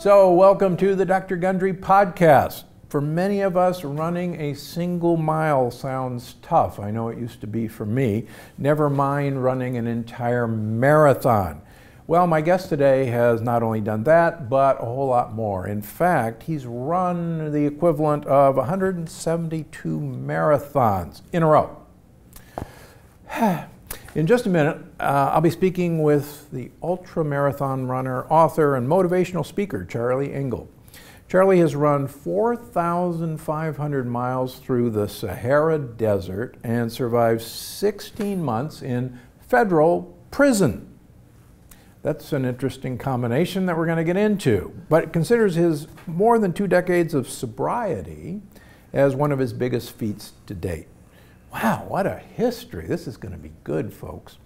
So welcome to the Dr. Gundry podcast. For many of us, running a single mile sounds tough. I know it used to be for me. Never mind running an entire marathon. Well, my guest today has not only done that, but a whole lot more. In fact, he's run the equivalent of 172 marathons in a row. In just a minute, I'll be speaking with the ultra-marathon runner, author, and motivational speaker, Charlie Engle. Charlie has run 4,500 miles through the Sahara Desert and survived 16 months in federal prison. That's an interesting combination that we're going to get into, but it considers his more than 2 decades of sobriety as one of his biggest feats to date. Wow, what a history. This is going to be good, folks.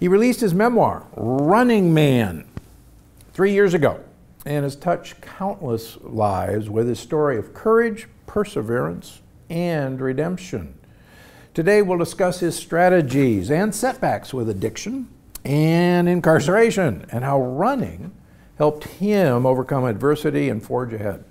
He released his memoir, Running Man, 3 years ago, and has touched countless lives with his story of courage, perseverance, and redemption. Today we'll discuss his strategies and setbacks with addiction and incarceration, and how running helped him overcome adversity and forge ahead.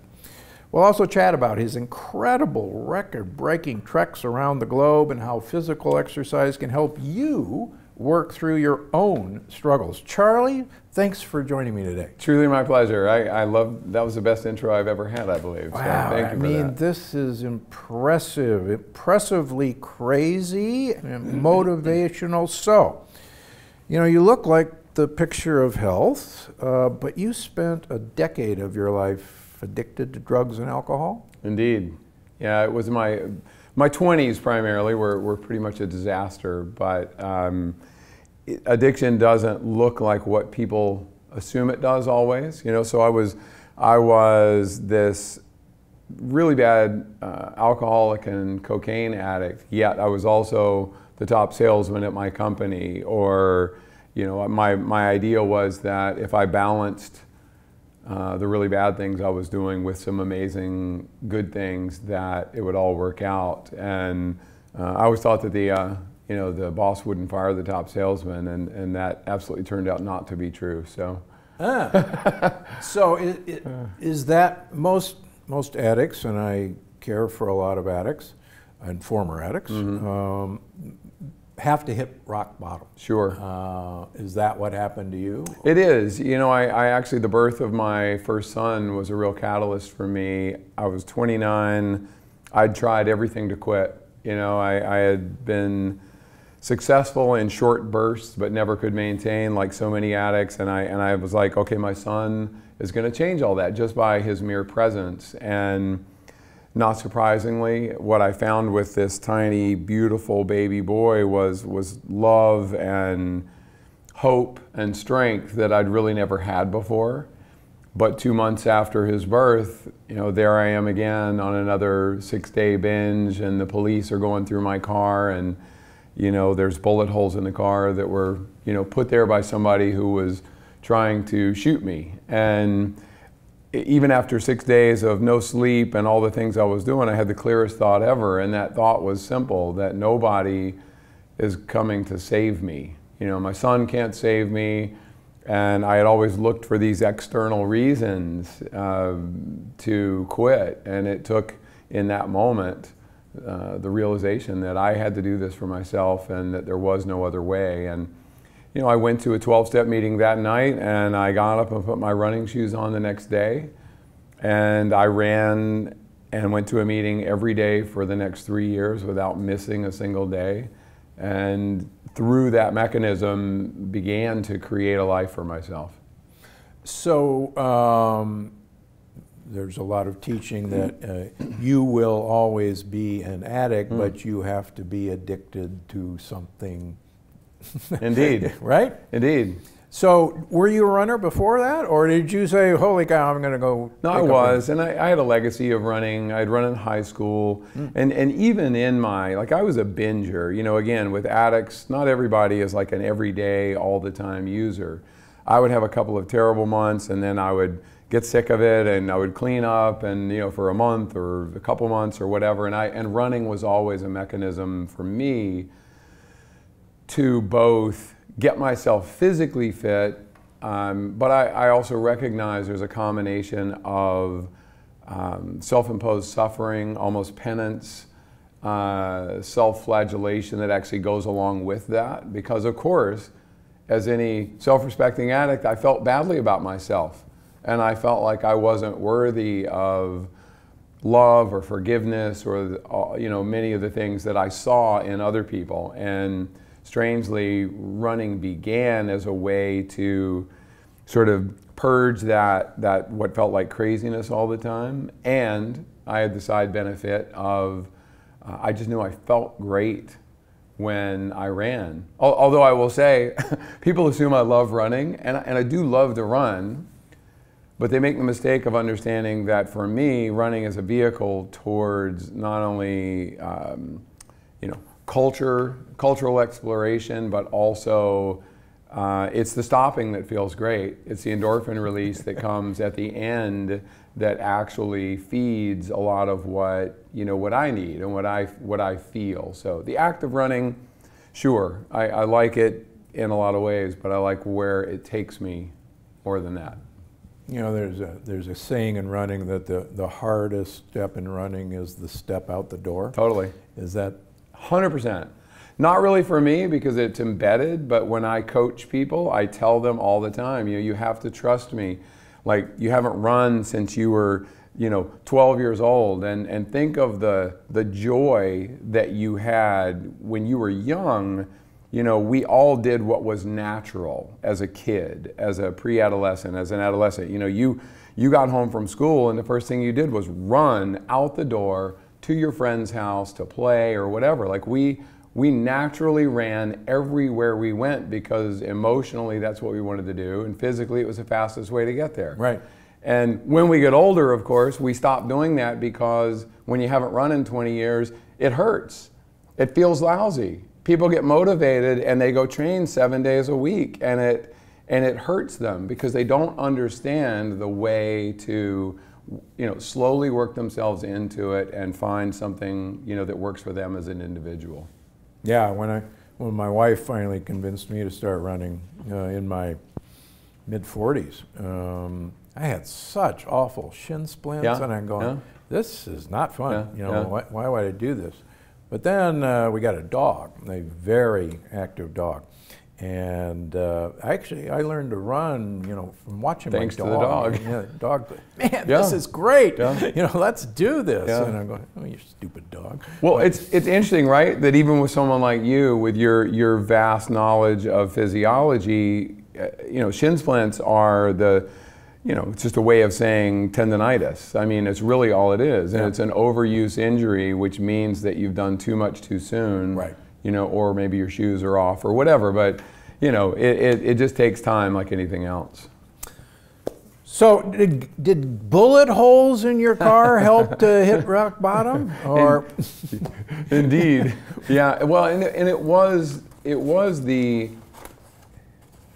We'll also chat about his incredible record-breaking treks around the globe and how physical exercise can help you work through your own struggles. Charlie, thanks for joining me today. Truly my pleasure. I love, that was the best intro I've ever had, I believe. Wow, so thank you for that. I mean, this is impressive, impressively crazy and motivational. So, you know, you look like the picture of health, but you spent a decade of your life addicted to drugs and alcohol? Indeed. Yeah, it was my 20s primarily were pretty much a disaster, but addiction doesn't look like what people assume it does always, you know, so I was this really bad alcoholic and cocaine addict, yet I was also the top salesman at my company, or, you know, my idea was that if I balanced the really bad things I was doing with some amazing good things, that it would all work out. And I always thought that you know, the boss wouldn't fire the top salesman, and that absolutely turned out not to be true. So, so is that most addicts, and I care for a lot of addicts and former addicts, have to hit rock bottom. Sure. Is that what happened to you? It is. You know, I actually, the birth of my first son was a real catalyst for me. I was 29. I'd tried everything to quit. You know, I had been successful in short bursts, but never could maintain, like so many addicts. And I was like, okay, my son is going to change all that just by his mere presence. And not surprisingly, what I found with this tiny, beautiful baby boy was love and hope and strength that I'd really never had before. But 2 months after his birth, you know, there I am again on another 6-day binge, and the police are going through my car, and, you know, there's bullet holes in the car that were, you know, put there by somebody who was trying to shoot me. And even after 6 days of no sleep and all the things I was doing, I had the clearest thought ever, and that thought was simple, that nobody is coming to save me. You know, my son can't save me, and I had always looked for these external reasons to quit, and it took, in that moment, the realization that I had to do this for myself and that there was no other way. And you know, I went to a 12-step meeting that night, and I got up and put my running shoes on the next day, and I ran and went to a meeting every day for the next 3 years without missing a single day, and through that mechanism began to create a life for myself. So there's a lot of teaching that you will always be an addict, but you have to be addicted to something. Indeed. Right? Indeed. So were you a runner before that, or did you say, holy cow, I'm going to go? No, I was, and I had a legacy of running. I'd run in high school, and even in my, like, I was a binger. You know, again, with addicts, not everybody is like an everyday, all-the-time user. I would have a couple of terrible months, and then I would get sick of it, and I would clean up, and, you know, for a month or a couple months or whatever, and running was always a mechanism for me to both get myself physically fit But I also recognize there's a combination of self-imposed suffering, almost penance, self-flagellation that actually goes along with that. Because of course, as any self-respecting addict, I felt badly about myself. And I felt like I wasn't worthy of love or forgiveness or, you know, many of the things that I saw in other people. And strangely, running began as a way to sort of purge that what felt like craziness all the time. And I had the side benefit of I just knew I felt great when I ran. Although I will say, people assume I love running, and I do love to run, but they make the mistake of understanding that for me, running is a vehicle towards not only you know, cultural exploration, but also it's the stopping that feels great. It's the endorphin release that comes at the end that actually feeds a lot of what, you know, what I need and what I feel. So the act of running, sure, I like it in a lot of ways, but I like where it takes me more than that. You know, there's a saying in running that the hardest step in running is the step out the door. Totally. Is that? 100%. Not really for me because it's embedded, but when I coach people, I tell them all the time, you know, you have to trust me. Like, you haven't run since you were, you know, 12 years old. And think of the joy that you had when you were young. You know, we all did what was natural as a kid, as a pre-adolescent, as an adolescent. You know, you got home from school and the first thing you did was run out the door to your friend's house to play or whatever. Like we naturally ran everywhere we went because emotionally that's what we wanted to do, and physically it was the fastest way to get there. Right. And when we get older, of course, we stop doing that because when you haven't run in 20 years, it hurts. It feels lousy. People get motivated and they go train 7 days a week, and it hurts them because they don't understand the way to, you know, slowly work themselves into it and find something, you know, that works for them as an individual. Yeah, when my wife finally convinced me to start running in my mid-40s, I had such awful shin splints, and I'm going, this is not fun. You know, why would I do this? But then we got a dog, a very active dog, and actually I learned to run, you know, from watching my dog. Thanks to the dog. The dog, man, this is great. You know, let's do this. And I'm going, oh, you stupid dog. Well, but it's interesting, right? That even with someone like you, with your vast knowledge of physiology, you know, shin splints are the, you know, it's just a way of saying tendinitis. I mean, it's really all it is. And it's an overuse injury, which means that you've done too much too soon. Right. You know, or maybe your shoes are off or whatever. But, you know, it just takes time like anything else. So did bullet holes in your car help to hit rock bottom? Or Indeed. Yeah. Well, and it was the,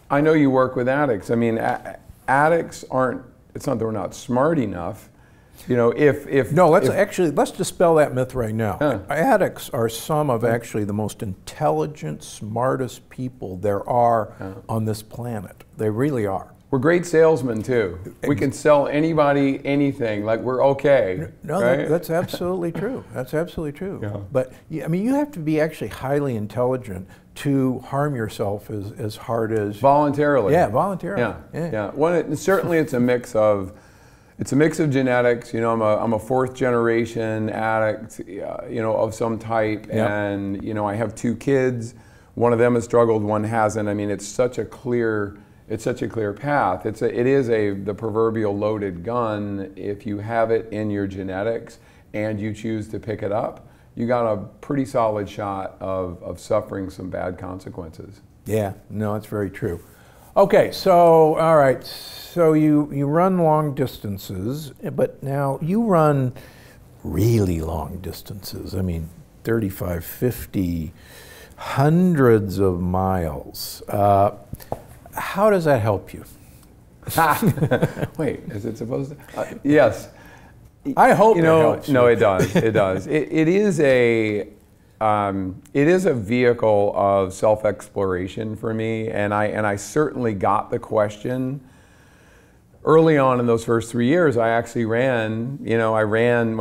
I know you work with addicts. I mean, addicts aren't, it's not that we're not smart enough, you know, let's dispel that myth right now. Addicts are some of actually the most intelligent, smartest people there are on this planet. They really are. We're great salesmen too. We can sell anybody anything, like we're okay. No, right? that's absolutely true. That's absolutely true. Yeah. But I mean, you have to be actually highly intelligent to harm yourself as hard as voluntarily. Yeah, voluntarily. Yeah. Well, certainly it's a mix of genetics. You know, I'm a fourth generation addict, you know, of some type, and you know, I have two kids. One of them has struggled, one hasn't. I mean, it's such a clear path. It is the proverbial loaded gun. If you have it in your genetics and you choose to pick it up, you got a pretty solid shot of suffering some bad consequences. Yeah, no, that's very true. Okay, so, all right, so you run long distances, but now you run really long distances. I mean, 35, 50, hundreds of miles. How does that help you? Wait, is it supposed to? Yes. I hope it helps you. No, it does. It does. It is a, It is a vehicle of self-exploration for me, and I certainly got the question. Early on in those first 3 years, I actually ran, when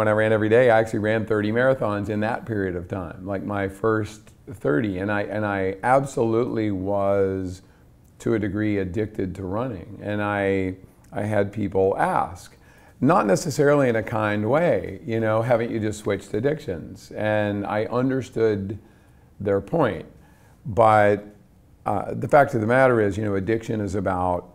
I ran every day, I actually ran 30 marathons in that period of time, like my first 30, and I absolutely was, to a degree, addicted to running. And I had people ask, not necessarily in a kind way, you know, haven't you just switched addictions? And I understood their point. But the fact of the matter is, you know, addiction is about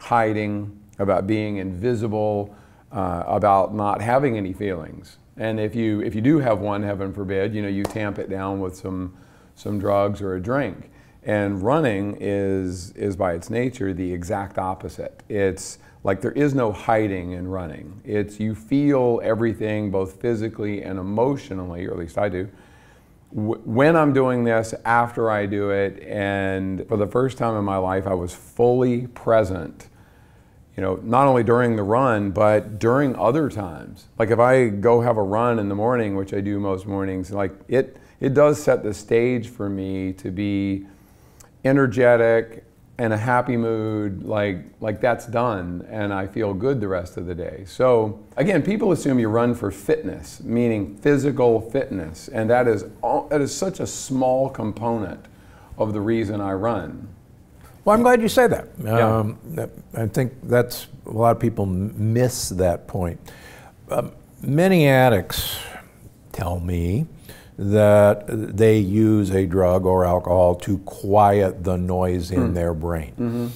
hiding, about being invisible, about not having any feelings. And if you do have one, heaven forbid, you know, you tamp it down with some drugs or a drink. And running is by its nature the exact opposite. It's like there is no hiding in running. It's you feel everything both physically and emotionally, or at least I do, when I'm doing this, after I do it. And for the first time in my life, I was fully present, you know, not only during the run, but during other times. Like if I go have a run in the morning, which I do most mornings, like it does set the stage for me to be energetic and a happy mood, like that's done, and I feel good the rest of the day. So again, people assume you run for fitness, meaning physical fitness, and that is such a small component of the reason I run. Well, I'm glad you say that. Yeah. I think that's a lot of people miss that point. Many addicts tell me that they use a drug or alcohol to quiet the noise in their brain.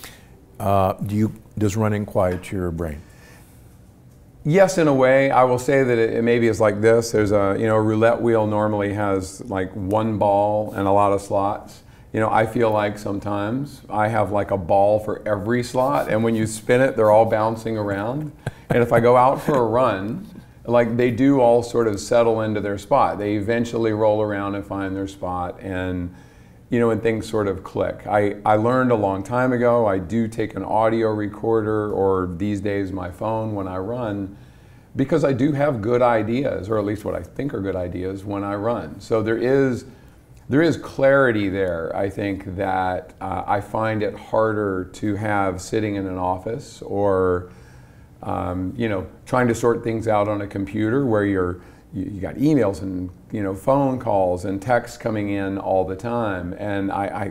Does running quiet your brain? Yes, in a way. I will say that it maybe is like this. There's a, you know, a roulette wheel normally has like one ball and a lot of slots. You know, I feel like sometimes I have like a ball for every slot, and when you spin it, they're all bouncing around. And if I go out for a run, like they do all sort of settle into their spot. They eventually roll around and find their spot, and you know, and things sort of click. I learned a long time ago, I do take an audio recorder, or these days my phone, when I run, because I do have good ideas, or at least what I think are good ideas when I run. So there is clarity there, I think, that I find it harder to have sitting in an office, or you know, trying to sort things out on a computer where you got emails and, you know, phone calls and texts coming in all the time, and I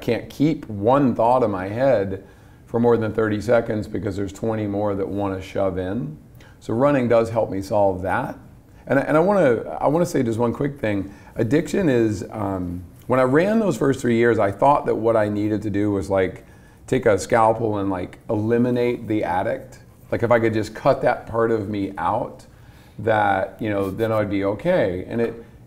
can't keep one thought in my head for more than 30 seconds because there's 20 more that want to shove in. So running does help me solve that. And I want to say just one quick thing. Addiction is when I ran those first 3 years, I thought that what I needed to do was like take a scalpel and like eliminate the addict. Like if I could just cut that part of me out, that, you know, then I'd be okay. And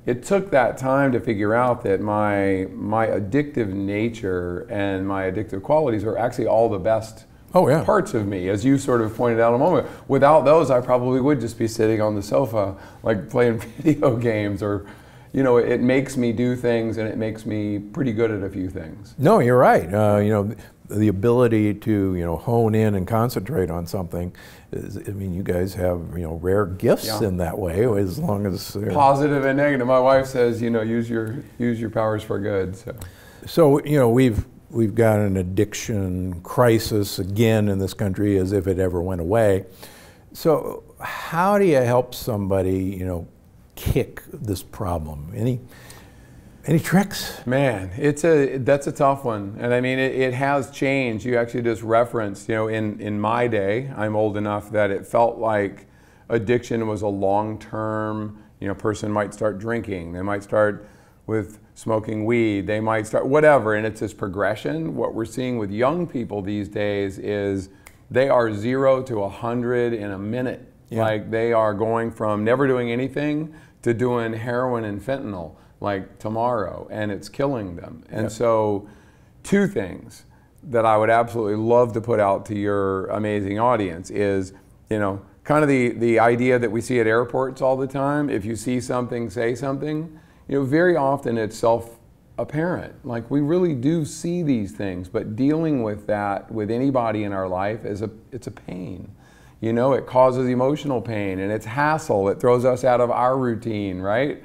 it took that time to figure out that my addictive nature and my addictive qualities are actually all the best parts of me, as you sort of pointed out a moment. Without those, I probably would just be sitting on the sofa, like playing video games, or, you know, it makes me do things, and it makes me pretty good at a few things. No, you're right. You know, the ability to, you know, hone in and concentrate on something is, I mean, you guys have, you know, rare gifts in that way, as long as positive and negative. My wife says, you know, use your powers for good. So you know, we've got an addiction crisis again in this country, as if it ever went away. So how do you help somebody, you know, kick this problem? Any tricks? Man, that's a tough one. And I mean, it has changed. You actually just referenced, you know, in my day, I'm old enough that it felt like addiction was a long-term, you know, person might start drinking, they might start with smoking weed, they might start whatever, and it's this progression. What we're seeing with young people these days is they are 0 to 100 in a minute. Yeah. Like they are going from never doing anything to doing heroin and fentanyl like tomorrow, and it's killing them. And so two things that I would absolutely love to put out to your amazing audience is, you know, kind of the idea that we see at airports all the time, if you see something, say something. You know, very often it's self-apparent. Like we really do see these things, but dealing with that with anybody in our life is it's a pain. You know, it causes emotional pain, and it's hassle. It throws us out of our routine, right?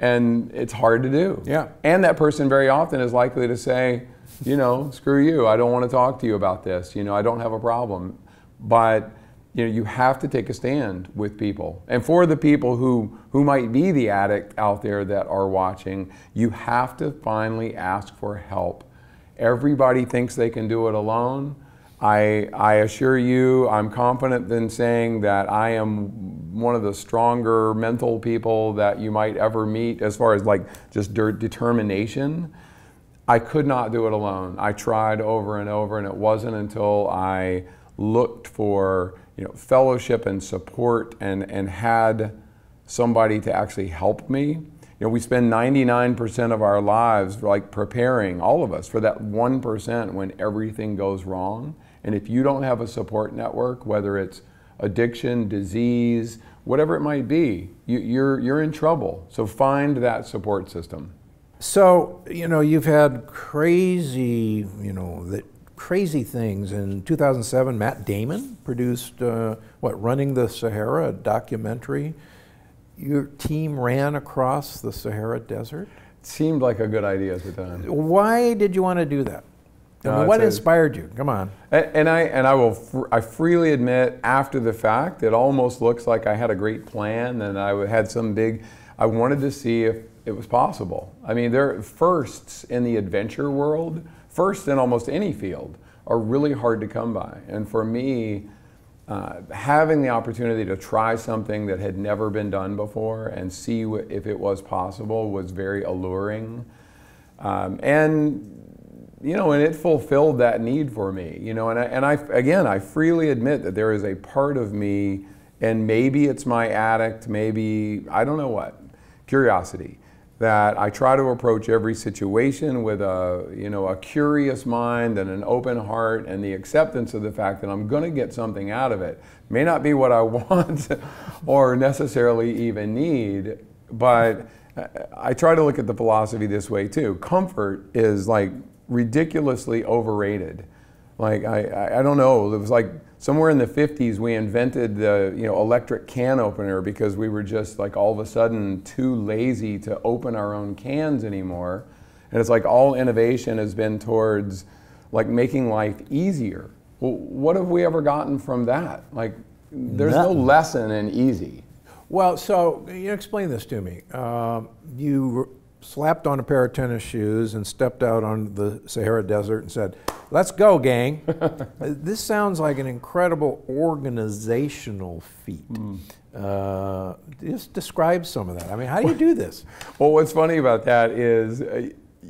And it's hard to do. Yeah. And that person very often is likely to say, you know, screw you, I don't want to talk to you about this. You know, I don't have a problem. But you know, you have to take a stand with people. And for the people who might be the addict out there that are watching, you have to finally ask for help. Everybody thinks they can do it alone. I assure you, I'm confident in saying that I am one of the stronger mental people that you might ever meet as far as like just determination. I could not do it alone. I tried over and over, and it wasn't until I looked for, you know, fellowship and support and had somebody to actually help me. You know, we spend 99% of our lives like preparing, all of us, for that 1% when everything goes wrong. And if you don't have a support network, whether it's addiction, disease, whatever it might be, you're in trouble. So find that support system. So, you know, you've had crazy, you know, crazy things. In 2007, Matt Damon produced, Running the Sahara, a documentary. Your team ran across the Sahara Desert? It seemed like a good idea at the time. Why did you want to do that? What inspired you? Come on. And I freely admit, after the fact, it almost looks like I had a great plan, and I had some big, I wanted to see if it was possible. I mean, there are firsts in the adventure world, firsts in almost any field, are really hard to come by. And for me, having the opportunity to try something that had never been done before and see if it was possible was very alluring. And it fulfilled that need for me. You know, and I freely admit that there is a part of me, and maybe it's my addict, maybe, I don't know what, curiosity, that I try to approach every situation with a, you know, a curious mind and an open heart and the acceptance of the fact that I'm going to get something out of it. May not be what I want or necessarily even need, but I try to look at the philosophy this way too. Comfort is like ridiculously overrated. Like I don't know, it was like somewhere in the 50s we invented the, you know, electric can opener because we were just like all of a sudden too lazy to open our own cans anymore. And it's like all innovation has been towards like making life easier. Well, what have we ever gotten from that? Like there's no lesson in easy. Well, so you explain this to me. You slapped on a pair of tennis shoes and stepped out on the Sahara Desert and said, "Let's go, gang." This sounds like an incredible organizational feat. Just describe some of that. I mean, how do you do this? Well, what's funny about that is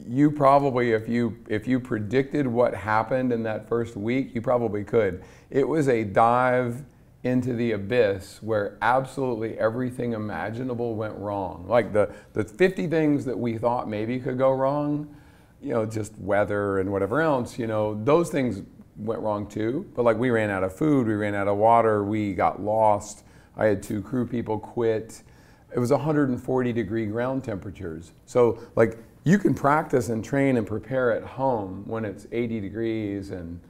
you probably, if you predicted what happened in that first week, you probably could. It was a dive into the abyss where absolutely everything imaginable went wrong. Like the 50 things that we thought maybe could go wrong, you know, just weather and whatever else, you know, those things went wrong too. But like we ran out of food, we ran out of water, we got lost. I had 2 crew people quit. It was 140-degree ground temperatures. So like you can practice and train and prepare at home when it's 80 degrees and,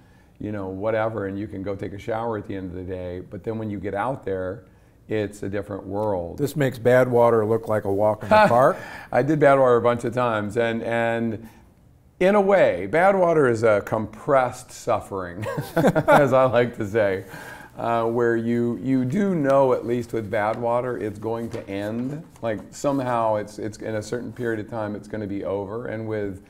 you know, whatever, and you can go take a shower at the end of the day, but then when you get out there, it's a different world. This makes Badwater look like a walk in the park. I did Badwater a bunch of times, and in a way, Badwater is a compressed suffering, as I like to say, where you do know, at least with Badwater, it's going to end. Like somehow, it's in a certain period of time, it's going to be over, and with,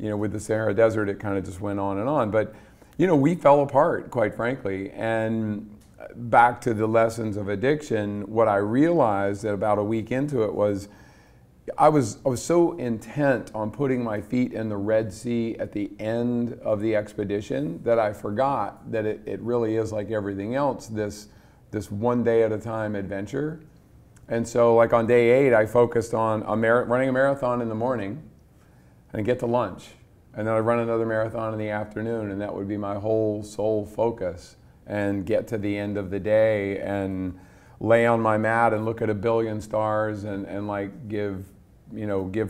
you know, with the Sahara Desert, it kind of just went on and on, but you know, we fell apart, quite frankly. And back to the lessons of addiction, what I realized that about a week into it was I was so intent on putting my feet in the Red Sea at the end of the expedition that I forgot that it really is like everything else, this one day at a time adventure. And so like on day 8, I focused on running a marathon in the morning and get to lunch. And then I'd run another marathon in the afternoon, and that would be my whole sole focus, and get to the end of the day and lay on my mat and look at a billion stars and like give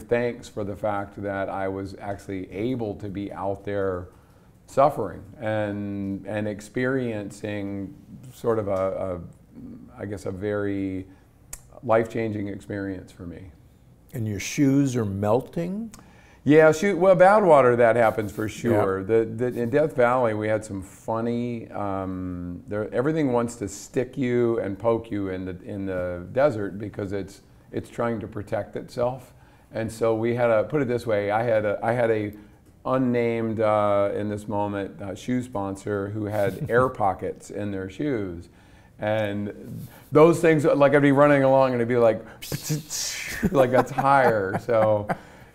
thanks for the fact that I was actually able to be out there suffering and experiencing sort of a I guess a very life-changing experience for me. And your shoes are melting? Yeah, well, Badwater, that happens for sure. Yeah. In Death Valley, we had some funny, everything wants to stick you and poke you in the desert because it's trying to protect itself. And so we had a, put it this way, I had a unnamed, in this moment, shoe sponsor who had air pockets in their shoes. And those things, like I'd be running along and it'd be like, like that's higher. So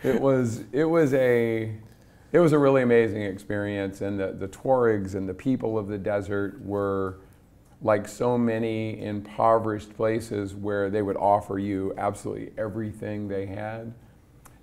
it was a really amazing experience, and the Tuaregs and the people of the desert were like so many impoverished places where they would offer you absolutely everything they had.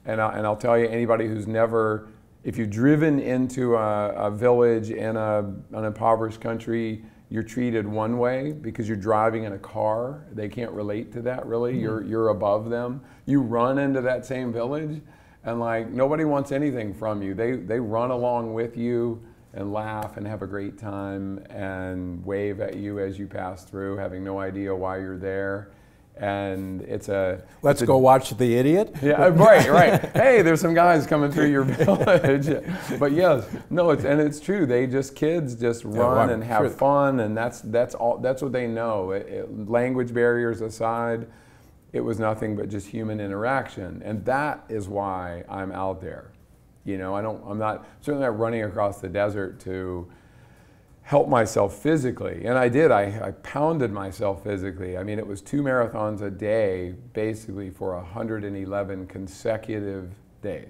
And I'll tell you, anybody who's never, if you've driven into a village in an impoverished country, you're treated one way because you're driving in a car. They can't relate to that really. Mm-hmm. You're above them. You run into that same village and like nobody wants anything from you. They run along with you and laugh and have a great time and wave at you as you pass through, having no idea why you're there. And it's a... Let's go watch the idiot? Yeah, right. Hey, there's some guys coming through your village. But yes, no, it's true. They just, kids just run and have fun, and that's all. That's what they know. Language barriers aside, it was nothing but just human interaction. And that is why I'm out there. You know, I'm certainly not running across the desert to help myself physically, and I did. I pounded myself physically. I mean, it was 2 marathons a day, basically for 111 consecutive days.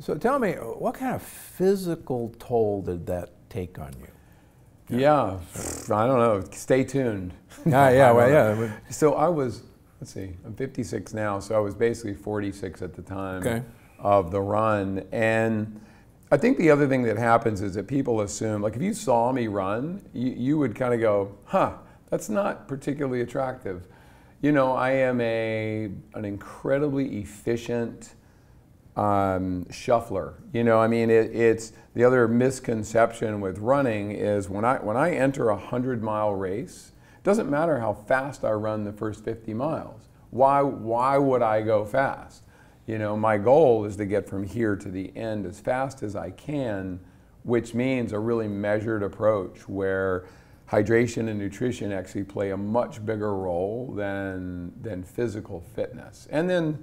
So tell me, what kind of physical toll did that take on you? Yeah, I don't know. Stay tuned. Yeah. So I was, let's see, I'm 56 now, so I was basically 46 at the time of the run, and I think the other thing that happens is that people assume, like if you saw me run, you would kind of go, huh, that's not particularly attractive. You know, I am an incredibly efficient shuffler. You know, I mean, it's the other misconception with running is when I enter a 100-mile race, it doesn't matter how fast I run the first 50 miles. Why would I go fast? You know, my goal is to get from here to the end as fast as I can, which means a really measured approach where hydration and nutrition actually play a much bigger role than physical fitness. And then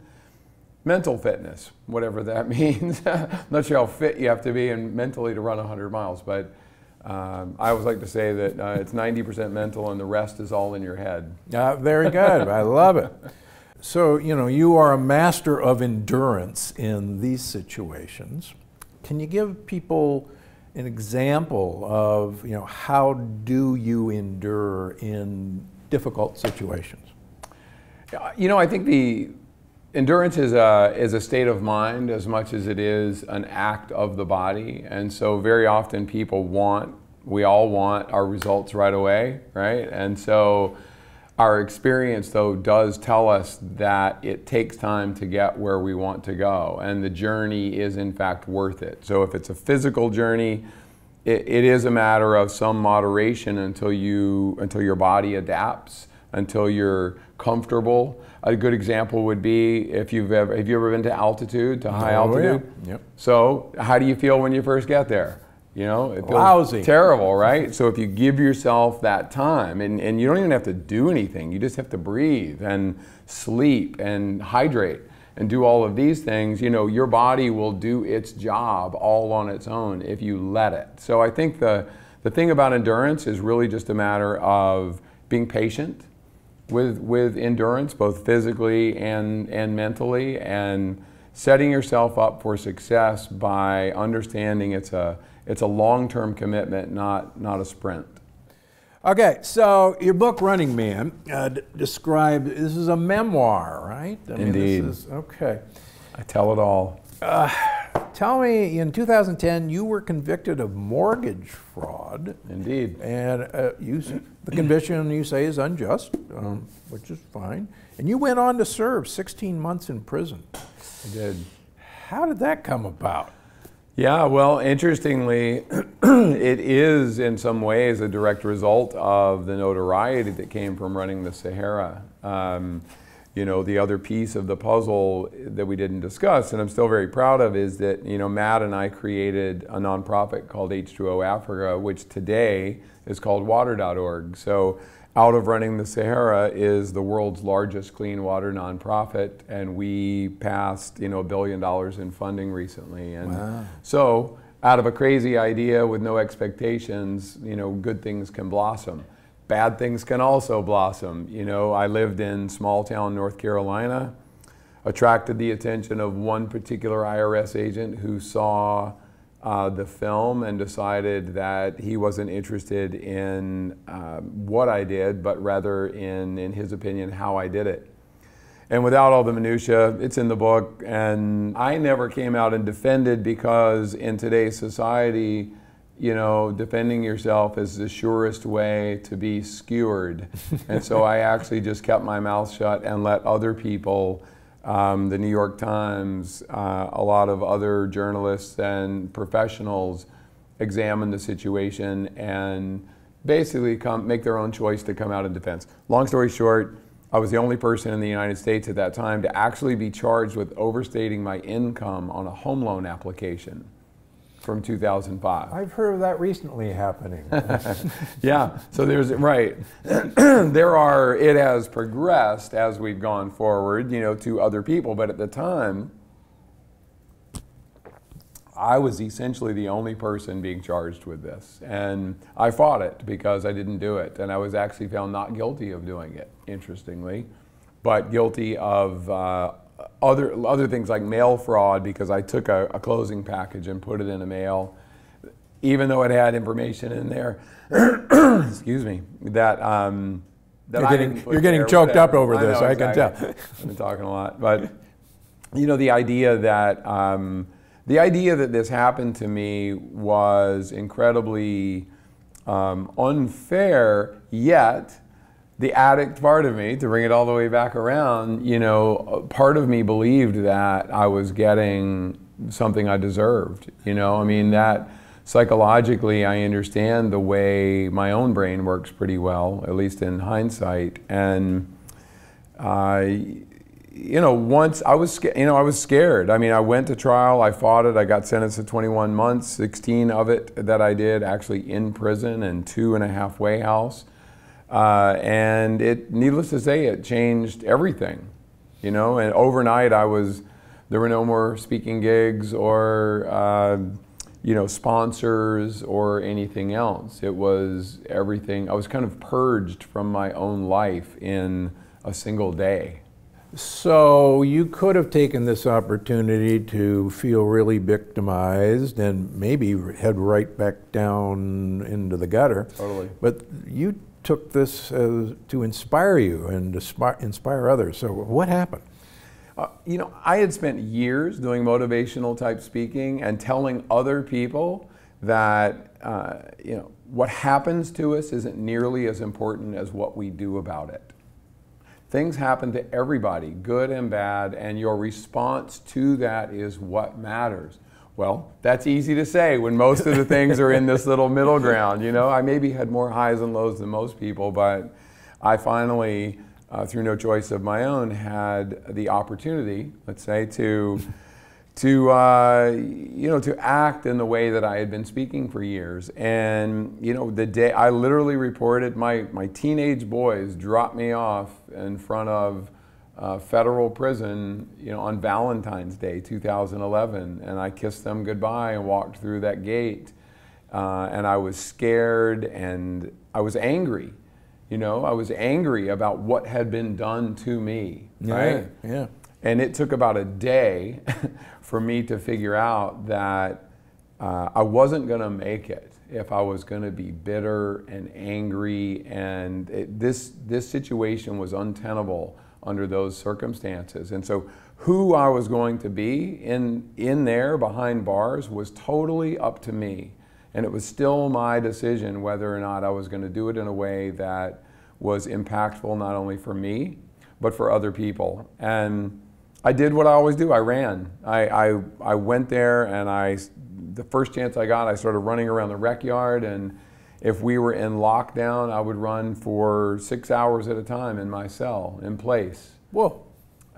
mental fitness, whatever that means. I'm not sure how fit you have to be and mentally to run 100 miles, but I always like to say that it's 90% mental and the rest is all in your head. Very good. I love it. So, you know, you are a master of endurance in these situations. Can you give people an example of, you know, how do you endure in difficult situations? You know, I think the endurance is a state of mind as much as it is an act of the body. And so very often people we all want our results right away, right? And so our experience, though, does tell us that it takes time to get where we want to go, and the journey is, in fact, worth it. So if it's a physical journey, it is a matter of some moderation until your body adapts, until you're comfortable. A good example would be have you ever been to altitude, to high altitude? Yeah. Yep. So how do you feel when you first get there? You know, it feels lousy. Terrible, right? So if you give yourself that time, and you don't even have to do anything, you just have to breathe and sleep and hydrate and do all of these things, you know, your body will do its job all on its own if you let it. So I think the thing about endurance is really just a matter of being patient with endurance, both physically and mentally, and setting yourself up for success by understanding it's a long-term commitment, not a sprint. Okay, so your book, Running Man, describes, this is a memoir, right? Indeed. Mean, this is, okay. I tell it all. Tell me, in 2010, you were convicted of mortgage fraud. Indeed. And the conviction, you say, is unjust, which is fine. And you went on to serve 16 months in prison. I did. How did that come about? Yeah, well, interestingly, it is in some ways a direct result of the notoriety that came from Running the Sahara. you know, the other piece of the puzzle that we didn't discuss, and I'm still very proud of, is that, you know, Matt and I created a nonprofit called H2O Africa, which today is called Water.org. So out of Running the Sahara is the world's largest clean water nonprofit, and we passed, you know, $1 billion in funding recently. And wow. So out of a crazy idea with no expectations, you know, good things can blossom. Bad things can also blossom. You know, I lived in small town North Carolina, attracted the attention of one particular IRS agent who saw the film and decided that he wasn't interested in what I did, but rather in his opinion, how I did it. And without all the minutiae, it's in the book, and I never came out and defended, because in today's society, you know, defending yourself is the surest way to be skewered. And so I actually just kept my mouth shut and let other people, the New York Times, a lot of other journalists and professionals, examine the situation and basically make their own choice to come out in defense. Long story short, I was the only person in the United States at that time to actually be charged with overstating my income on a home loan application from 2005. I've heard of that recently happening. Yeah, so there's, right. There are, it has progressed as we've gone forward, you know, to other people, but at the time, I was essentially the only person being charged with this. And I fought it because I didn't do it. And I was actually found not guilty of doing it, interestingly, but guilty of other things like mail fraud, because I took a closing package and put it in the mail, even though it had information in there, excuse me, that you're getting choked up over this, I can tell. I've been talking a lot, but you know, the idea that this happened to me was incredibly unfair, yet the addict part of me, to bring it all the way back around, you know, part of me believed that I was getting something I deserved. You know, I mean, that psychologically I understand the way my own brain works pretty well, at least in hindsight. And you know, once I was, you know, I was scared. I mean, I went to trial, I fought it, I got sentenced to 21 months, 16 of it that I did actually in prison and 2.5 weigh-house. And it, needless to say, it changed everything, you know, and overnight I was, there were no more speaking gigs or, you know, sponsors or anything else. It was everything. I was kind of purged from my own life in a single day. So you could have taken this opportunity to feel really victimized and maybe head right back down into the gutter. Totally. But you took this to inspire you and to inspire others. So what happened? You know, I had spent years doing motivational type speaking and telling other people that, you know, what happens to us isn't nearly as important as what we do about it. Things happen to everybody, good and bad, and your response to that is what matters. Well, that's easy to say when most of the things are in this little middle ground, you know. I maybe had more highs and lows than most people, but I finally, through no choice of my own, had the opportunity, let's say, you know, to act in the way that I had been speaking for years. And, you know, the day I literally reported, my teenage boys dropped me off in front of federal prison, you know, on Valentine's Day, 2011. And I kissed them goodbye and walked through that gate. And I was scared and I was angry. You know, I was angry about what had been done to me. Yeah, right? Yeah. And it took about a day for me to figure out that I wasn't going to make it if I was going to be bitter and angry. And this situation was untenable under those circumstances. And so who I was going to be in there behind bars was totally up to me. And it was still my decision whether or not I was going to do it in a way that was impactful not only for me, but for other people. And I did what I always do, I ran. I went there and the first chance I got, I started running around the rec yard, and if we were in lockdown, I would run for 6 hours at a time in my cell, in place. Whoa.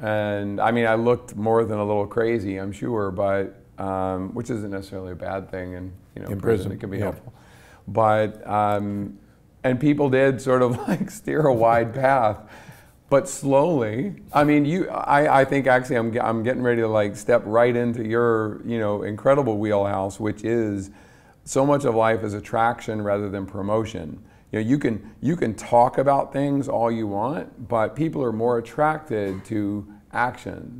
And I mean, I looked more than a little crazy, I'm sure, but which isn't necessarily a bad thing. And you know, in prison it can be helpful. But and people did sort of like steer a wide path, but slowly. I mean, I think actually I'm getting ready to like step right into your incredible wheelhouse, which is so much of life is attraction rather than promotion. You know, you can talk about things all you want, but people are more attracted to action.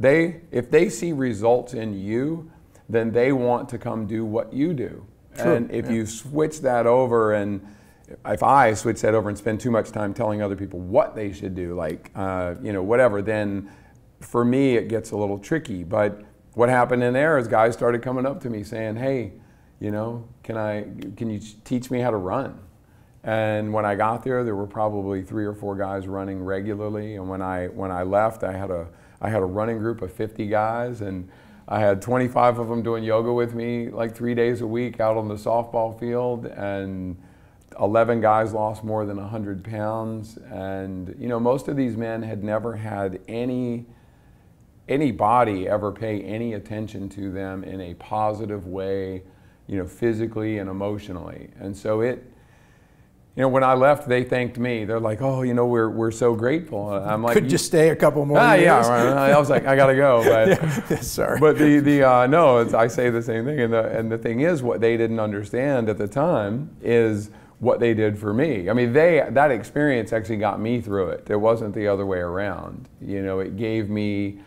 If they see results in you, then they want to come do what you do. True. And if you switch that over, and if I switch that over and spend too much time telling other people what they should do, like whatever, then for me it gets a little tricky. But what happened in there is guys started coming up to me saying, "Hey, can you teach me how to run?" And when I got there, there were probably 3 or 4 guys running regularly. And when I left, I had a running group of 50 guys, and I had 25 of them doing yoga with me like 3 days a week out on the softball field. And 11 guys lost more than 100 pounds. And you know, most of these men had never had any body ever pay any attention to them in a positive way, physically and emotionally. And so when I left, they thanked me. They're like, "Oh, we're so grateful." And I'm like, "Could you stay a couple more years?" Yeah, right. I was like, "I gotta go." But yeah, sorry. But I say the same thing. And the thing is, what they didn't understand at the time is what they did for me. I mean, that experience actually got me through it. It wasn't the other way around. It gave me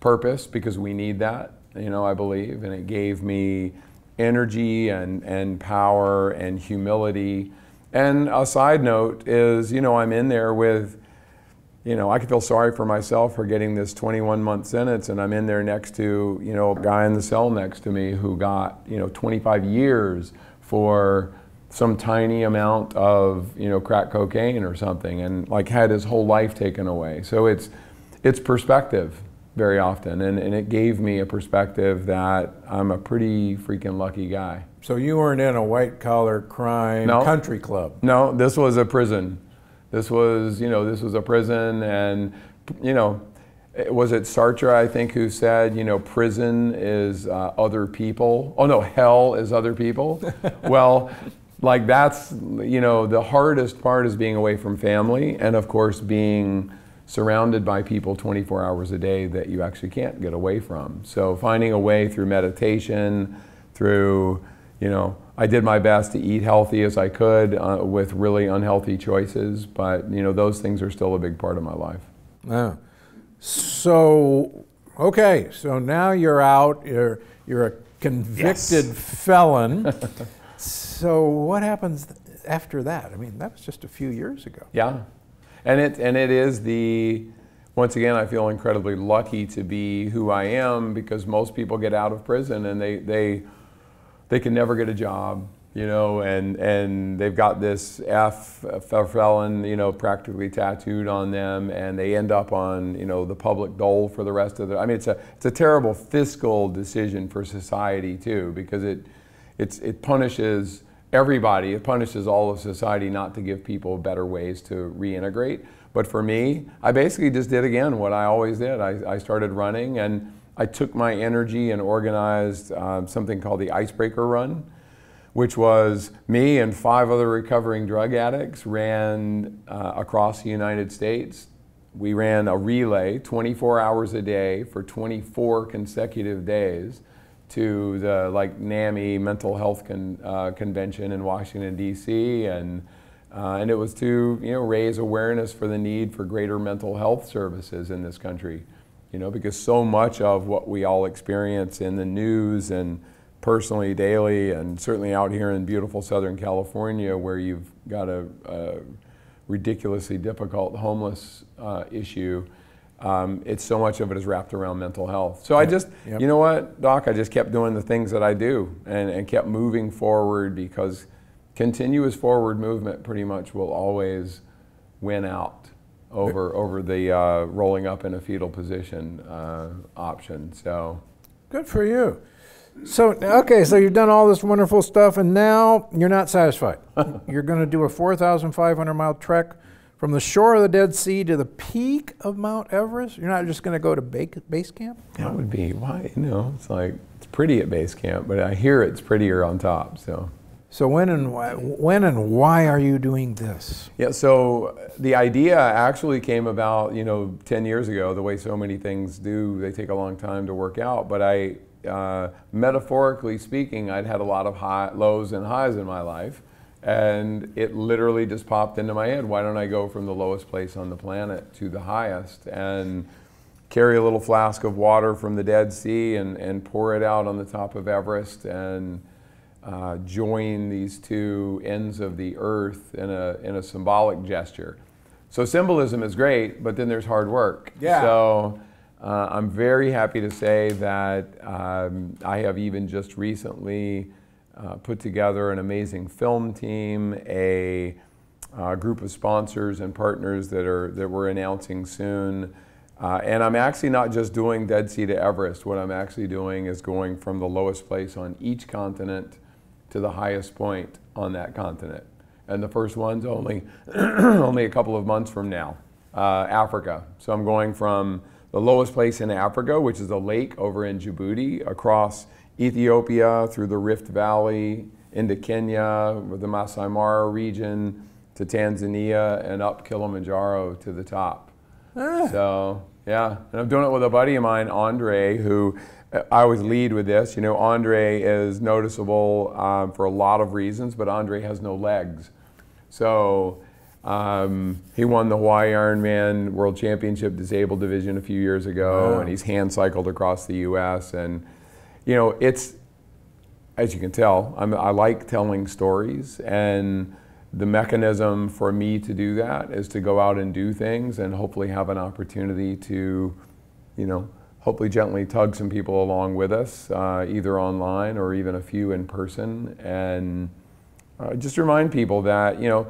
purpose, because we need that. I believe, and it gave me energy and power and humility. And a side note is, I'm in there with, I could feel sorry for myself for getting this 21-month sentence, and I'm in there next to, a guy in the cell next to me who got, 25 years for some tiny amount of, crack cocaine or something, and like had his whole life taken away. So it's perspective very often, and it gave me a perspective that I'm a pretty freaking lucky guy. So you weren't in a white-collar crime country club? No, this was a prison. This was a prison, and was it Sartre, I think, who said, prison is other people? Oh no, hell is other people. Well, like that's, the hardest part is being away from family, and of course being surrounded by people 24 hours a day that you actually can't get away from. So finding a way through meditation, through I did my best to eat healthy as I could with really unhealthy choices, but those things are still a big part of my life. Yeah. So, okay, so now you're out, you're a convicted felon. So what happens after that? I mean, that was just a few years ago. Yeah, and it is the, once again, I feel incredibly lucky to be who I am, because most people get out of prison and they can never get a job, and they've got this felon, practically tattooed on them, and they end up on, the public dole for the rest of their, I mean, it's a terrible fiscal decision for society too, because it punishes everybody. It punishes all of society not to give people better ways to reintegrate. But for me, I basically just did again what I always did. I started running, and I took my energy and organized something called the Icebreaker Run, which was me and 5 other recovering drug addicts ran across the United States. We ran a relay 24 hours a day for 24 consecutive days to the NAMI mental health convention in Washington, D.C. And it was to raise awareness for the need for greater mental health services in this country. Because so much of what we all experience in the news and personally daily, and certainly out here in beautiful Southern California, where you've got a ridiculously difficult homeless issue, so much of it is wrapped around mental health. So I just, you know what, Doc, I just kept doing the things that I do and kept moving forward, because continuous forward movement pretty much will always win out over the rolling up in a fetal position option. So good for you. So okay, so you've done all this wonderful stuff, and now you're not satisfied. You're going to do a 4,500-mile trek From the shore of the Dead Sea to the peak of Mount Everest, you're not just going to go to base camp? That would be, why, you know, it's like, it's pretty at base camp, but I hear it's prettier on top, so. So when and why are you doing this? Yeah, so the idea actually came about, you know, 10 years ago, the way so many things do, they take a long time to work out, but I, metaphorically speaking, I'd had a lot of lows and highs in my life. And it literally just popped into my head, why don't I go from the lowest place on the planet to the highest and carry a little flask of water from the Dead Sea and pour it out on the top of Everest and join these two ends of the earth in a symbolic gesture. So symbolism is great, but then there's hard work. Yeah. So I'm very happy to say that I have even just recently put together an amazing film team, a group of sponsors and partners that we're announcing soon. And I'm actually not just doing Dead Sea to Everest. What I'm actually doing is going from the lowest place on each continent to the highest point on that continent. And the first one's only a couple of months from now, Africa. So I'm going from the lowest place in Africa, which is a lake over in Djibouti, across Ethiopia, through the Rift Valley, into Kenya, with the Maasai Mara region, to Tanzania, and up Kilimanjaro to the top. Ah. So, yeah, and I'm doing it with a buddy of mine, Andre, who I always lead with this. You know, Andre is noticeable for a lot of reasons, but Andre has no legs. So he won the Hawaii Ironman World Championship Disabled Division a few years ago, wow. And he's hand-cycled across the U.S., and you know, it's, as you can tell, I like telling stories, and the mechanism for me to do that is to go out and do things and hopefully have an opportunity to, you know, hopefully gently tug some people along with us, either online or even a few in person, and just remind people that, you know,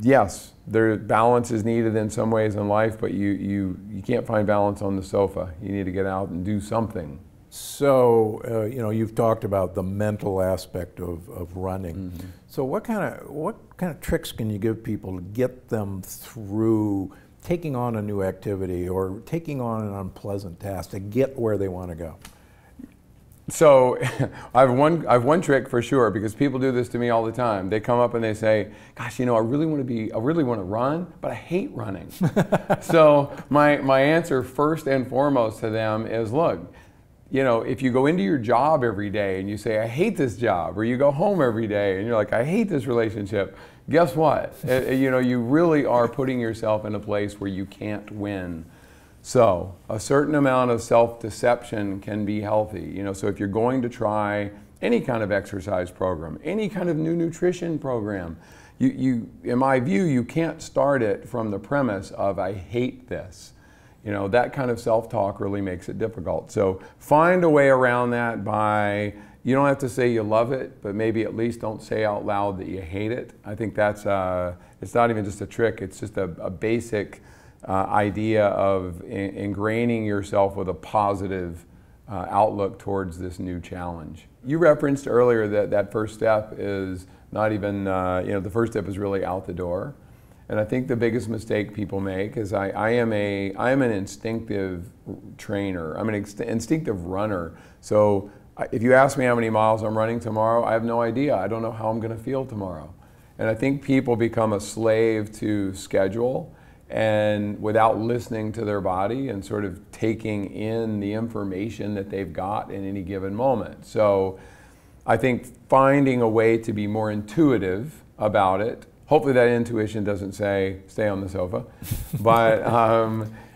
yes, there balance is needed in some ways in life, but you can't find balance on the sofa. You need to get out and do something. So, you know, you've talked about the mental aspect of running. Mm-hmm. So what kind of tricks can you give people to get them through taking on a new activity or taking on an unpleasant task to get where they want to go? So I've one trick for sure, because people do this to me all the time. They come up and they say, gosh, you know, I really want to run, but I hate running. So my answer first and foremost to them is, look, you know, if you go into your job every day and you say, I hate this job, or you go home every day and you're like, I hate this relationship, guess what? You know, you really are putting yourself in a place where you can't win. So a certain amount of self-deception can be healthy. You know, so if you're going to try any kind of exercise program, any kind of new nutrition program, in my view, you can't start it from the premise of, I hate this. You know, that kind of self-talk really makes it difficult. So find a way around that by, you don't have to say you love it, but maybe at least don't say out loud that you hate it. I think that's, it's not even just a trick, it's just a basic idea of ingraining yourself with a positive outlook towards this new challenge. You referenced earlier that first step is not even, you know, the first step is really out the door. And I think the biggest mistake people make is I am an instinctive trainer. I'm an instinctive runner. So if you ask me how many miles I'm running tomorrow, I have no idea. I don't know how I'm going to feel tomorrow. And I think people become a slave to schedule and without listening to their body and sort of taking in the information that they've got in any given moment. So I think finding a way to be more intuitive about it. Hopefully that intuition doesn't say, stay on the sofa. But,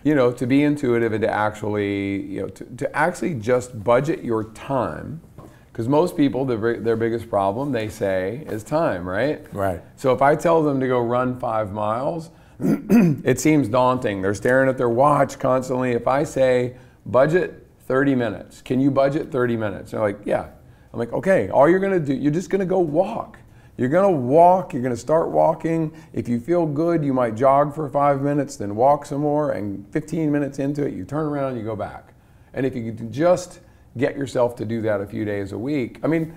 you know, to be intuitive and to actually, you know, to actually just budget your time. Because most people, their biggest problem, they say, is time, right? Right. So if I tell them to go run 5 miles, it seems daunting. They're staring at their watch constantly. If I say, budget 30 minutes. Can you budget 30 minutes? They're like, yeah. I'm like, okay, all you're going to do, you're just going to go walk. You're going to walk, you're going to start walking. If you feel good, you might jog for 5 minutes, then walk some more, and 15 minutes into it, you turn around and you go back. And if you could just get yourself to do that a few days a week, I mean,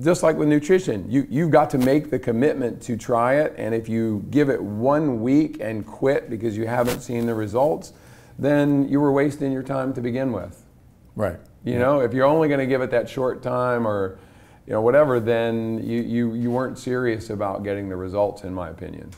just like with nutrition, you've got to make the commitment to try it, and if you give it 1 week and quit because you haven't seen the results, then you were wasting your time to begin with. Right. You know, if you're only going to give it that short time or, you know, whatever, then you weren't serious about getting the results, in my opinion.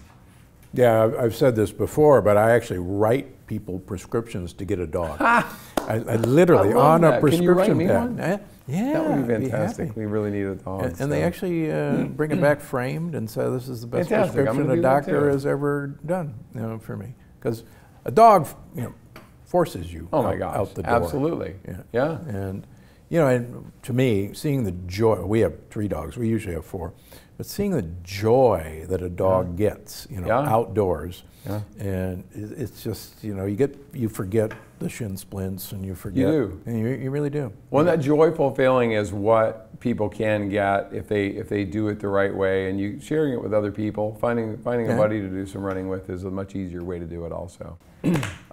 Yeah, I've said this before, but I actually write people prescriptions to get a dog. I literally, on a prescription pad. Yeah, that would be fantastic. We really need a dog. And they actually bring it back framed and say, this is the best prescription a doctor has ever done, you know, for me. Because a dog, you know, forces you out the door. Absolutely. Yeah. And, you know, and to me, seeing the joy, we have 3 dogs, we usually have 4. But seeing the joy that a dog gets, you know, outdoors, and it's just, you know, you forget the shin splints, and you forget. You do. And you really do. Well, that joyful feeling is what people can get if they do it the right way, and you sharing it with other people, finding a buddy to do some running with is a much easier way to do it also.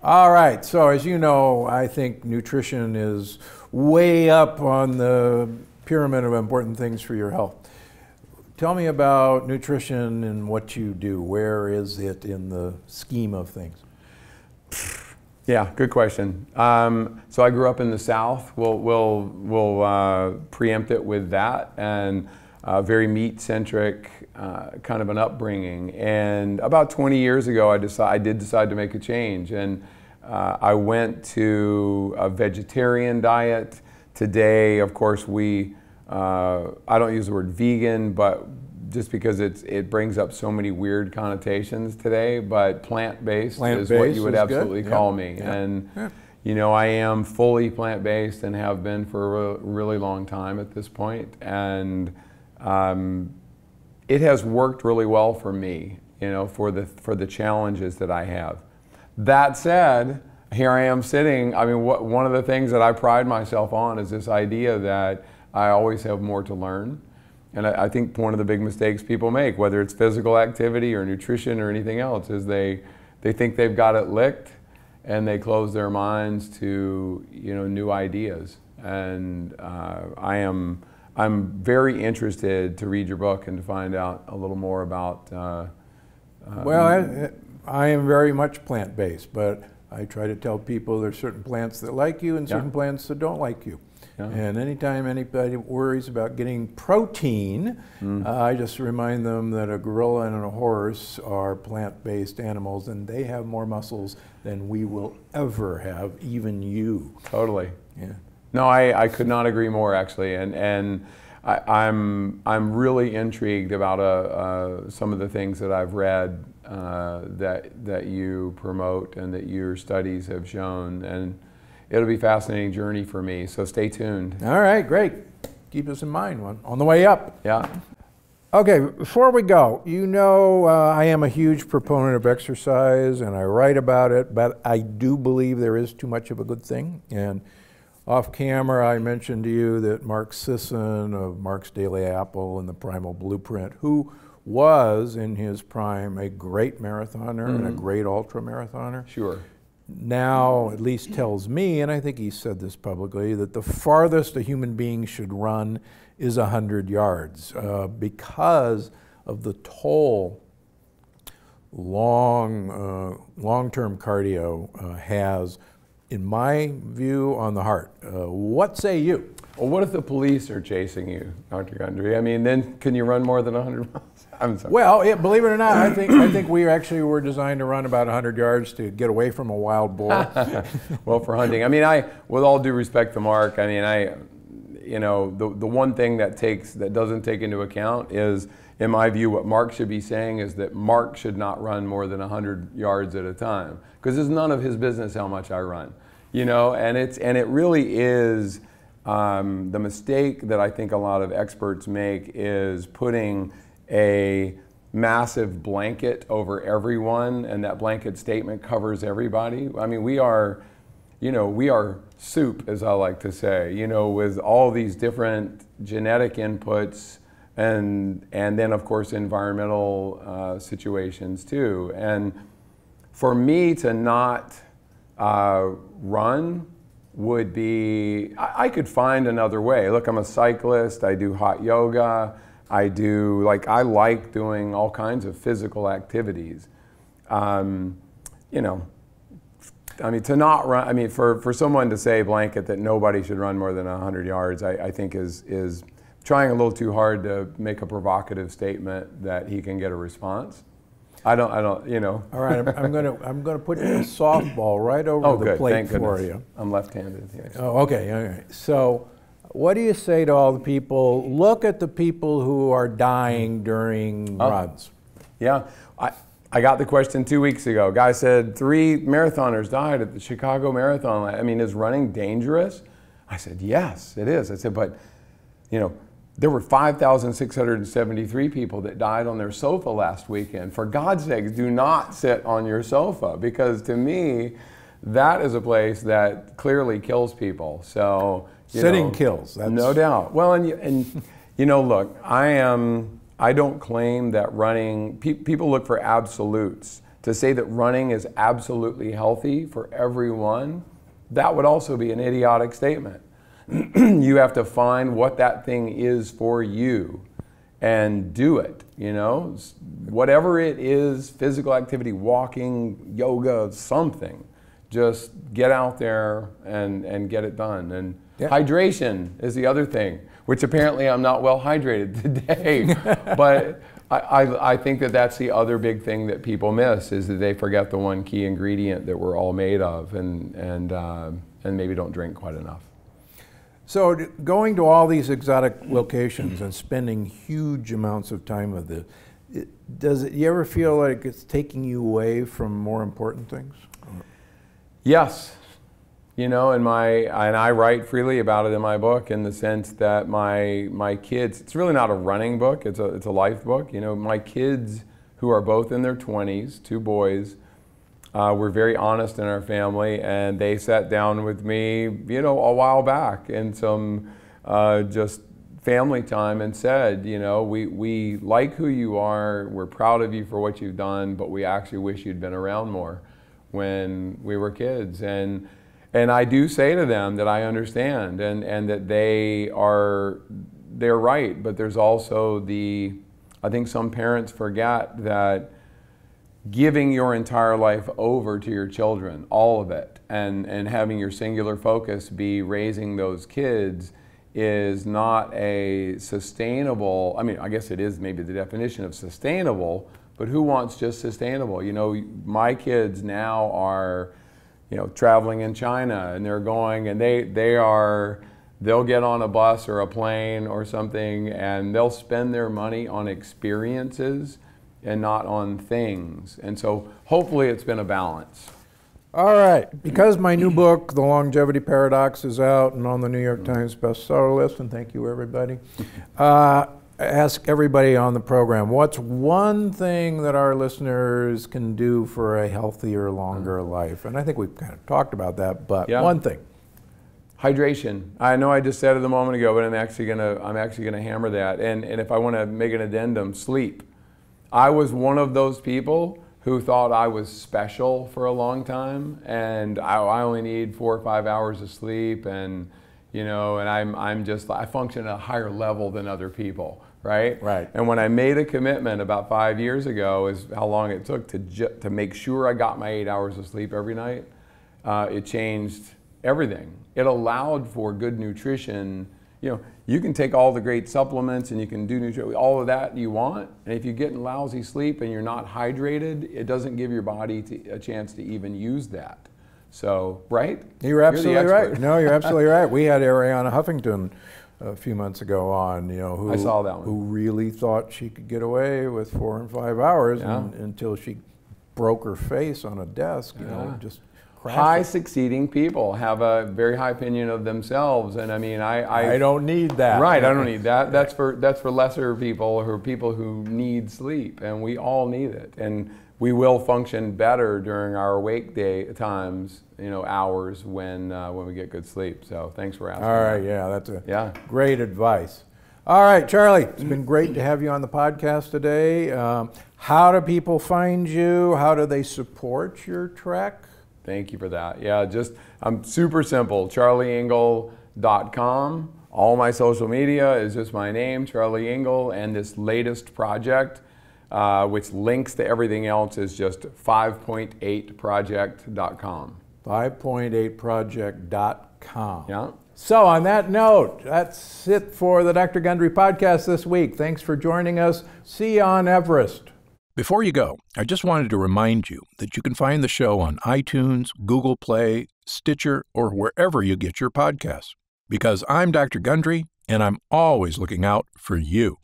All right, so as you know, I think nutrition is way up on the pyramid of important things for your health. Tell me about nutrition and what you do. Where is it in the scheme of things? Yeah, good question. So I grew up in the South. We'll preempt it with that, and very meat-centric kind of an upbringing. And about 20 years ago, I did decide to make a change, and I went to a vegetarian diet. Today, of course, I don't use the word vegan, but just because it brings up so many weird connotations today, but plant-based is what you would absolutely call me. And, you know, I am fully plant-based and have been for a really long time at this point. And it has worked really well for me, you know, for the challenges that I have. That said, here I am sitting. I mean, one of the things that I pride myself on is this idea that I always have more to learn. And I think one of the big mistakes people make, whether it's physical activity or nutrition or anything else, is they think they've got it licked, and they close their minds to, you know, new ideas. And I'm very interested to read your book and to find out a little more about. Well, I am very much plant-based, but I try to tell people there's certain plants that like you and certain plants that don't like you. Yeah. And anytime anybody worries about getting protein, I just remind them that a gorilla and a horse are plant-based animals, and they have more muscles than we will ever have, even you. Totally. Yeah. No, I could not agree more, actually. And I'm really intrigued about some of the things that I've read that you promote and that your studies have shown. And it'll be a fascinating journey for me, so stay tuned. All right, great. Keep us in mind on the way up. Yeah. Okay, before we go, you know I am a huge proponent of exercise, and I write about it, but I do believe there is too much of a good thing. And off camera, I mentioned to you that Mark Sisson of Mark's Daily Apple and the Primal Blueprint, who was in his prime a great marathoner and a great ultra-marathoner. Sure. Now at least tells me, and I think he said this publicly, that the farthest a human being should run is 100 yards because of the toll long-term cardio has, in my view, on the heart. What say you? Well, what if the police are chasing you, Dr. Gundry? I mean, then can you run more than 100 miles? I'm sorry. Well, believe it or not, I think we actually were designed to run about 100 yards to get away from a wild boar. Well, for hunting. I mean, with all due respect to Mark, I mean, you know, the one thing that doesn't take into account is, in my view, what Mark should be saying is that Mark should not run more than 100 yards at a time, because it's none of his business how much I run, you know. And it really is. The mistake that I think a lot of experts make is putting a massive blanket over everyone, and that blanket statement covers everybody. I mean, we are soup, as I like to say, you know, with all these different genetic inputs, and then of course environmental situations too. And for me to not run would be, I could find another way. Look, I'm a cyclist, I do hot yoga, I do, like, I like doing all kinds of physical activities. You know, I mean, to not run, I mean, for someone to say blanket that nobody should run more than 100 yards, I think is trying a little too hard to make a provocative statement that he can get a response. I don't, you know. All right, I'm gonna put a softball right over the plate for you. I'm left-handed. Yes. Oh, okay, all right. So, what do you say to all the people? Look at the people who are dying during runs. Yeah, I got the question 2 weeks ago. A guy said 3 marathoners died at the Chicago Marathon. I mean, is running dangerous? I said, yes, it is. I said, but you know, there were 5,673 people that died on their sofa last weekend. For God's sake, do not sit on your sofa, because to me, that is a place that clearly kills people. So sitting kills, that's no doubt. Well, and you know, look, I don't claim that running. People look for absolutes. To say that running is absolutely healthy for everyone, that would also be an idiotic statement. You have to find what that thing is for you and do it, you know? Whatever it is, physical activity, walking, yoga, something. Just get out there and get it done. And hydration is the other thing, which apparently I'm not well hydrated today. But I think that that's the other big thing that people miss, is that they forget the one key ingredient that we're all made of and maybe don't drink quite enough. So going to all these exotic locations and spending huge amounts of time with this, do you ever feel like it's taking you away from more important things? Yes. You know, and I write freely about it in my book, in the sense that my kids, it's really not a running book, it's a life book. You know, my kids, who are both in their 20s, 2 boys, we're very honest in our family, and they sat down with me, you know, a while back in some just family time and said, you know, we like who you are, we're proud of you for what you've done, but we actually wish you'd been around more when we were kids. And I do say to them that I understand, and that they're right, but there's also I think some parents forget that giving your entire life over to your children, all of it, and having your singular focus be raising those kids is not a sustainable, I mean, I guess it is maybe the definition of sustainable, but who wants just sustainable? You know, my kids now are, you know, traveling in China, and they're going, and they'll get on a bus or a plane or something, and they'll spend their money on experiences and not on things. And so hopefully it's been a balance. All right, because my new book, The Longevity Paradox, is out and on the New York Times bestseller list, and thank you everybody, ask everybody on the program, what's one thing that our listeners can do for a healthier, longer life? And I think we've kind of talked about that, but one thing. Hydration. I know I just said it a moment ago, but I'm actually gonna hammer that. And if I wanna make an addendum, sleep. I was one of those people who thought I was special for a long time, and I only need 4 or 5 hours of sleep, and you know, and I function at a higher level than other people, right? Right. And when I made a commitment about 5 years ago, is how long it took to make sure I got my 8 hours of sleep every night. It changed everything. It allowed for good nutrition. You know, you can take all the great supplements and you can do all of that you want, and if you get in lousy sleep and you're not hydrated, it doesn't give your body a chance to even use that. So, right? You're absolutely right. No, you're absolutely right. We had Arianna Huffington a few months ago on, you know, I saw that one. Who really thought she could get away with 4 and 5 hours until she broke her face on a desk, you know, just. High succeeding people have a very high opinion of themselves, and I mean, I don't need that. Right, I don't need that. That's for lesser people, or people who need sleep, and we all need it, and we will function better during our awake day times, you know, hours when we get good sleep. So thanks for asking. All right, that's a great advice. All right, Charlie, it's been great to have you on the podcast today. How do people find you? How do they support your trek? Thank you for that. Yeah, just I'm super simple. CharlieEngle.com. All my social media is just my name, Charlie Engle, and this latest project, which links to everything else, is just 5point8project.com. 5point8project.com. Yeah. So on that note, that's it for the Dr. Gundry podcast this week. Thanks for joining us. See you on Everest. Before you go, I just wanted to remind you that you can find the show on iTunes, Google Play, Stitcher, or wherever you get your podcasts. Because I'm Dr. Gundry, and I'm always looking out for you.